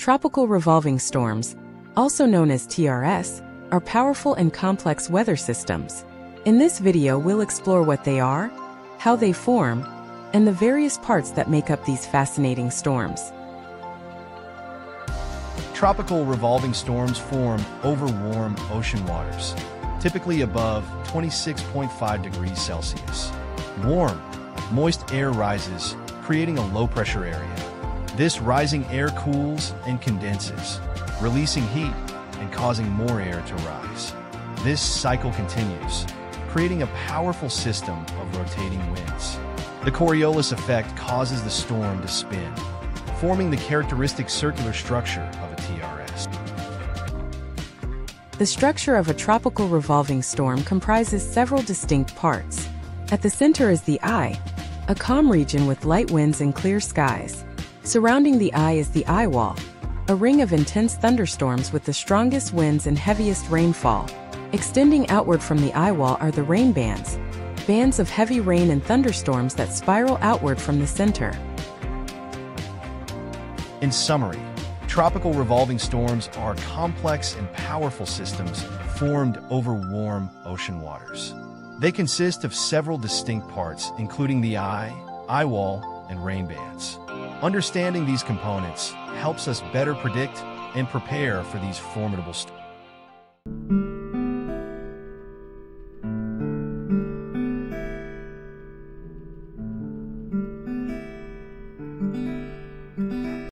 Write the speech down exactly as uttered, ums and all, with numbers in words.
Tropical revolving storms, also known as T R S, are powerful and complex weather systems. In this video, we'll explore what they are, how they form, and the various parts that make up these fascinating storms. Tropical revolving storms form over warm ocean waters, typically above twenty-six point five degrees Celsius. Warm, moist air rises, creating a low-pressure area. This rising air cools and condenses, releasing heat and causing more air to rise. This cycle continues, creating a powerful system of rotating winds. The Coriolis effect causes the storm to spin, forming the characteristic circular structure of a T R S. The structure of a tropical revolving storm comprises several distinct parts. At the center is the eye, a calm region with light winds and clear skies. Surrounding the eye is the eye wall, a ring of intense thunderstorms with the strongest winds and heaviest rainfall. Extending outward from the eye wall are the rain bands, bands of heavy rain and thunderstorms that spiral outward from the center. In summary, tropical revolving storms are complex and powerful systems formed over warm ocean waters. They consist of several distinct parts, including the eye, eye wall, and rain bands. Understanding these components helps us better predict and prepare for these formidable storms.